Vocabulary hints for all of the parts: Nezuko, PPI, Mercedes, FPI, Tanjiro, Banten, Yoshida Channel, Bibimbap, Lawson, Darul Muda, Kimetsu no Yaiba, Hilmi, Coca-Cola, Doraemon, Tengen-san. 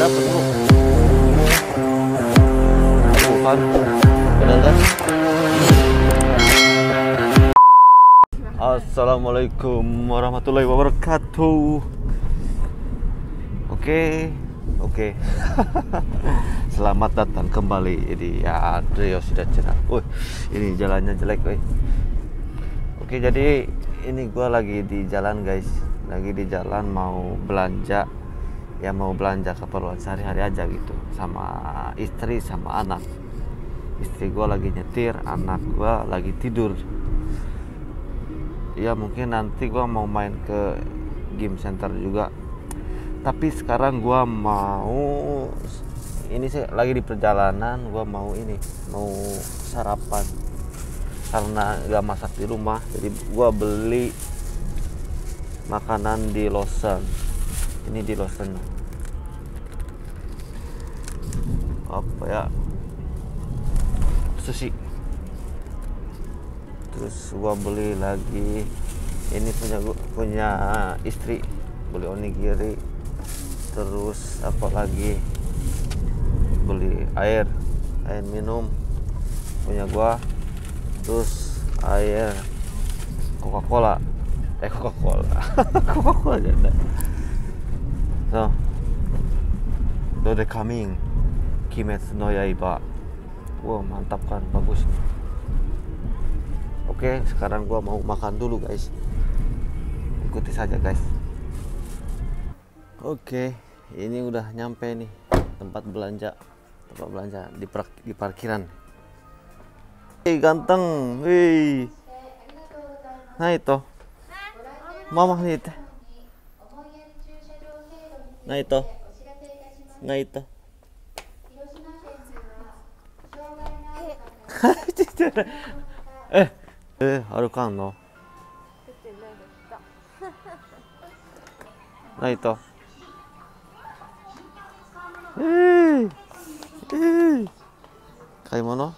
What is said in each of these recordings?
dapet bro. Bukan, bener kan? Assalamualaikum warahmatullahi wabarakatuh. Oke. Selamat datang kembali di Yoshida Channel. Wih, ini jalannya jelek, woi. Oke, jadi ini gua lagi di jalan, guys. Lagi di jalan mau belanja. Ya mau belanja keperluan sehari-hari aja gitu, sama istri sama anak. Istri gua lagi nyetir, anak gua lagi tidur. Ya mungkin nanti gua mau main ke game center juga. Tapi sekarang gua mau ini sih, lagi di perjalanan, gua mau ini, mau sarapan karena gak masak di rumah. Jadi gua beli makanan di Lawson. Ini di Lawson apa ya, sushi. Terus gua beli lagi, ini punya istri, beli onigiri. Terus apa lagi, beli air minum punya gua. Terus air Coca-Cola janda. So, the coming Kimetsu no Yaiba. Wow, mantap kan, bagus. Oke, sekarang gua mau makan dulu, guys. Ikuti saja, guys. Oke, ini udah nyampe nih tempat belanja di parkiran. Hei, ganteng. Hei. Nah itu. Mama nih teh. Nah itu. Harukan no. Nah itu. Kaimono?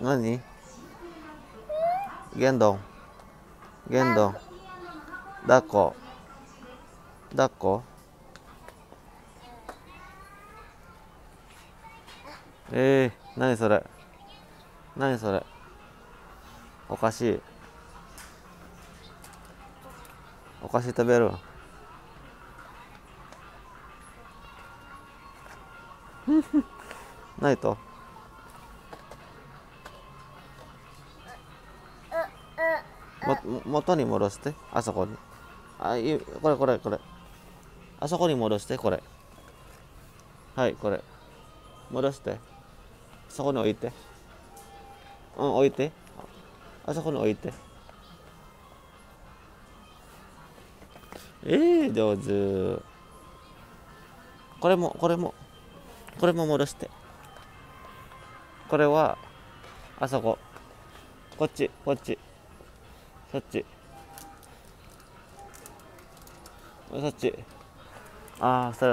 Nani? Gendong. Dako. Nani sore? Okashi. Okashi taberu. Nani to? Moto ni modosete? Asoko ni. Ah, kore. あそこに戻して それ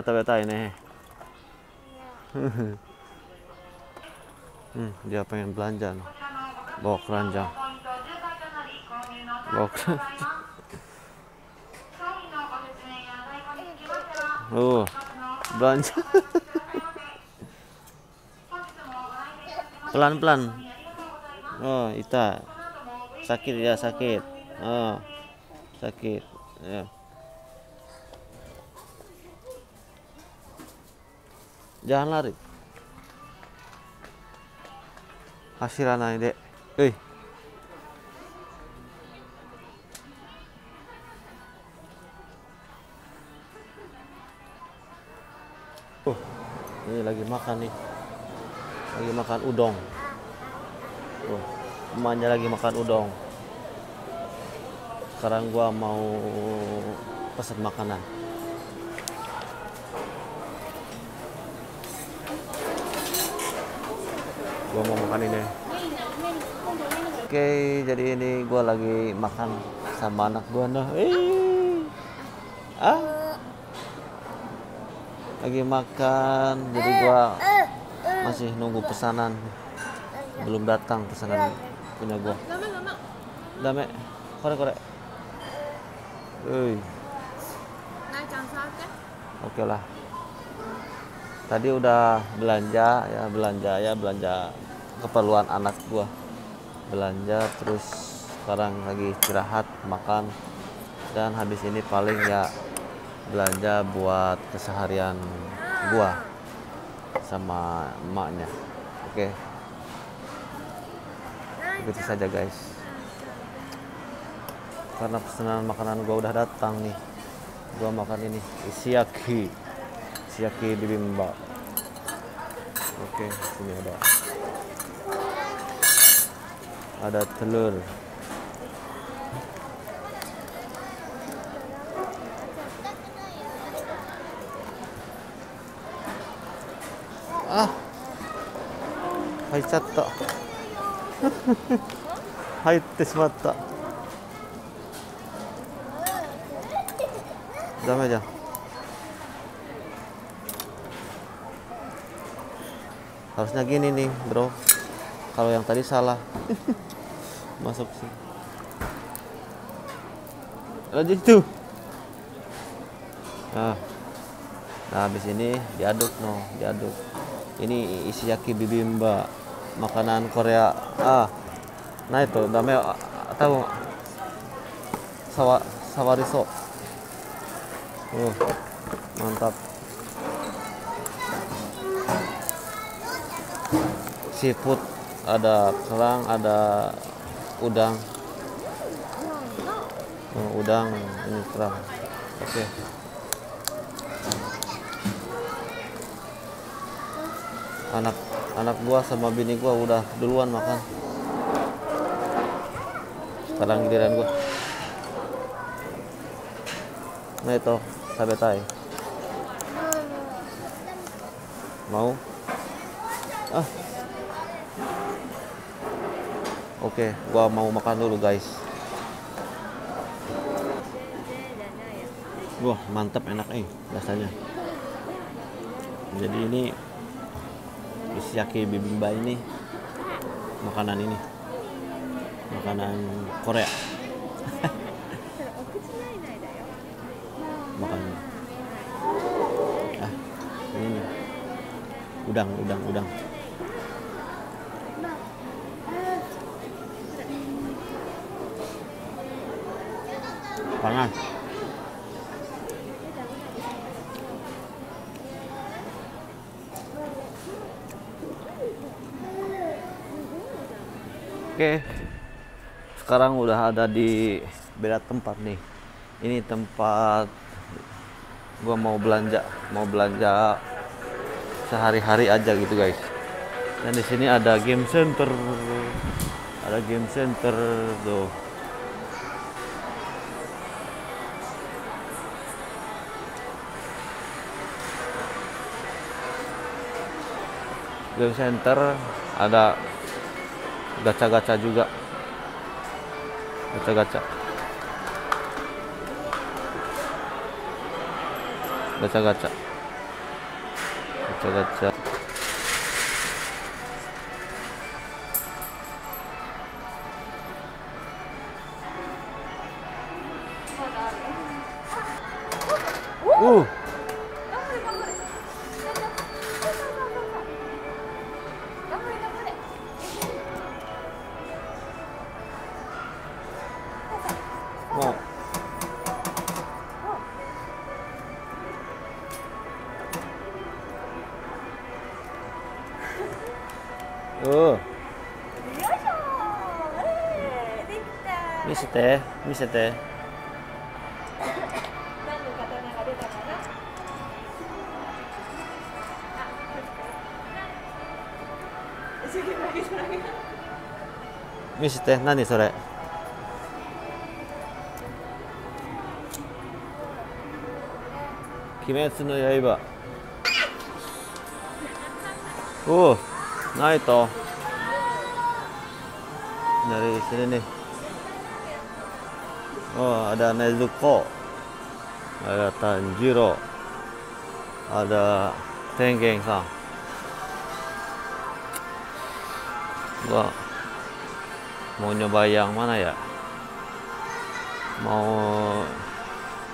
食べたいね dia pengen belanja no. Bawa keranjang belanja pelan-pelan. Oh, Ita sakit. Oh, sakit ya. Jangan lari. Hasiranai dek. Hei. Ini lagi makan nih. Lagi makan udon. Emaknya lagi makan udon. Sekarang gua mau pesan makanan. Gua mau makan ini. Oke, jadi ini gua lagi makan sama anak gua nah. Lagi makan, jadi gua masih nunggu pesanan. Belum datang pesanan punya gua. Dame. Kore. Hei. Oke lah. Tadi udah belanja keperluan anak gua. Belanja terus sekarang lagi istirahat, makan, dan habis ini paling ya belanja buat keseharian gua sama emaknya. Oke. Begitu saja guys. Karena pesanan makanan gua udah datang nih. Gua makan ini isiaki bibimbap. Oke, sini ada telur. Ah, haicata. Haitte shimatta. Dame ja. Harusnya gini nih, bro. Kalau yang tadi salah. Masuk sih. Lanjut itu. Nah, habis ini diaduk. Ini isiyaki bibimbap, makanan Korea. Nah itu namanya tahu sawariso. Mantap. Seafood, ada kerang, ada udang. Udang ini kerang. Oke. Anak gua sama bini gua udah duluan makan. Sekarang giliran gua. Nah itu sabetai. Mau? Oke, gua mau makan dulu guys. Wah, mantap enak rasanya. Jadi ini isiyaki bibimbap ini makanan Korea. Makanan ini udang. Panas. Oke, sekarang udah ada di beda tempat nih. Ini tempat gua mau belanja sehari-hari aja gitu guys. Dan di sini ada game center, tuh. Game center ada. Gacha-gacha juga. Gacha-gacha. Misete. Nani sore? Kimetsu no Yaiba. Nah itu. Dari sini nih. Ada Nezuko, ada Tanjiro, ada Tengen-san. Gua mau nyoba yang mana ya? Mau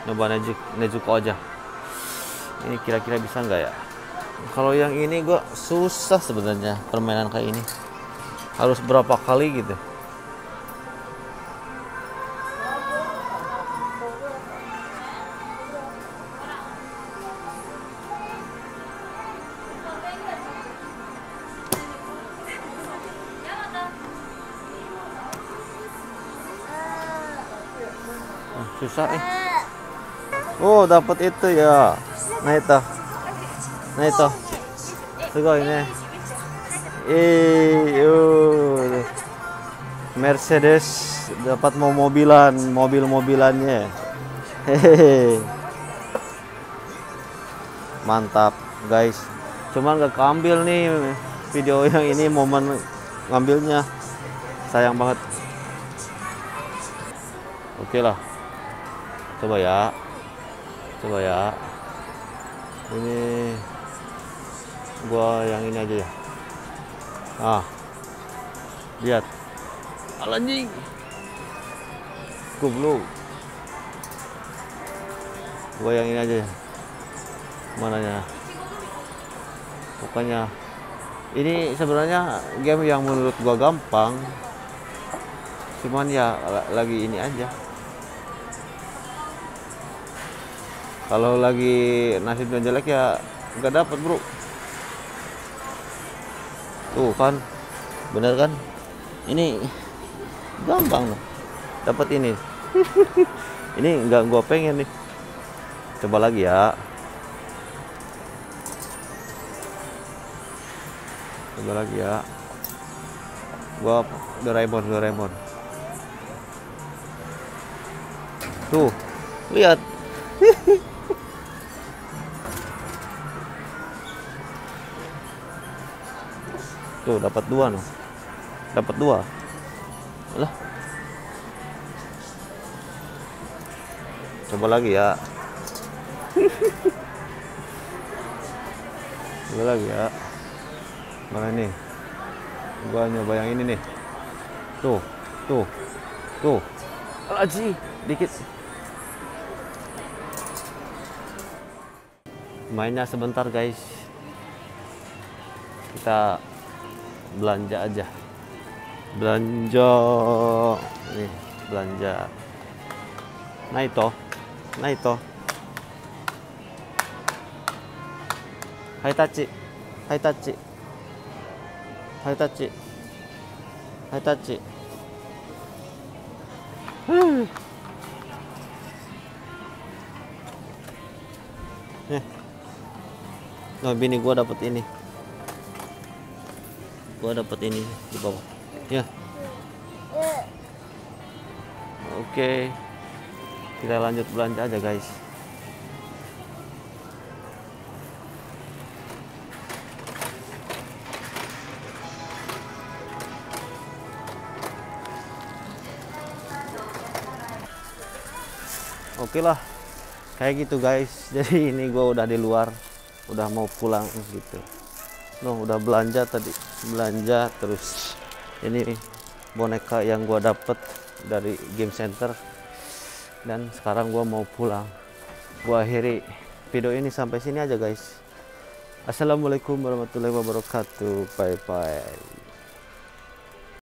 nyoba Nezuko aja. Ini kira-kira bisa nggak ya? Kalau yang ini gue susah sebenarnya, permainan kayak ini harus berapa kali gitu. Susah eh. Oh, dapat itu ya. Nah itu. Nah itu. Sugoi ne. Mercedes dapat mau mobil-mobilannya. Hehehe. Mantap, guys. Cuman gak keambil nih video yang ini, momen ngambilnya. Sayang banget. Oke lah. Coba ya, ini gua yang ini aja ya. Ah, lihat, anjing, goblok. Gua yang ini aja ya. Mananya? Pokoknya ini sebenarnya game yang menurut gua gampang, cuman ya lagi ini aja. Kalau lagi nasibnya jelek ya nggak dapat, bro. Tuh kan, bener kan? Ini gampang loh, dapat ini. Ini nggak gua pengen nih. Coba lagi ya. Coba lagi ya. Gua Doraemon. Tuh, lihat. Tuh dapat dua noh, dapat dua lah. Coba lagi ya. Coba lagi ya. Mana nih? Gua nyoba yang ini nih. Tuh lagi dikit. Mainnya sebentar guys, kita belanja aja, belanja. Naito, Haitachi. Nah, bini gua dapat ini. Di bawah. Ya. Oke. Kita lanjut belanja aja, guys. Oke lah. Kayak gitu, guys. Jadi ini gua udah di luar, udah mau pulang gitu. Loh, udah belanja tadi, belanja terus. Ini boneka yang gua dapet dari game center, dan sekarang gua mau pulang. Gua akhiri video ini sampai sini aja guys. Assalamualaikum warahmatullahi wabarakatuh. Bye bye.